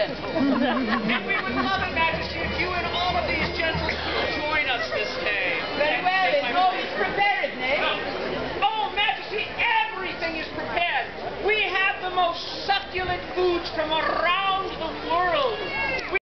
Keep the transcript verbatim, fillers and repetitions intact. gentle. And we would love it, Majesty, if you and all of these gentles would join us this day. Very well, it's always prepared, Nick. Oh. oh, Majesty, everything is prepared. We have the most succulent foods from around the world.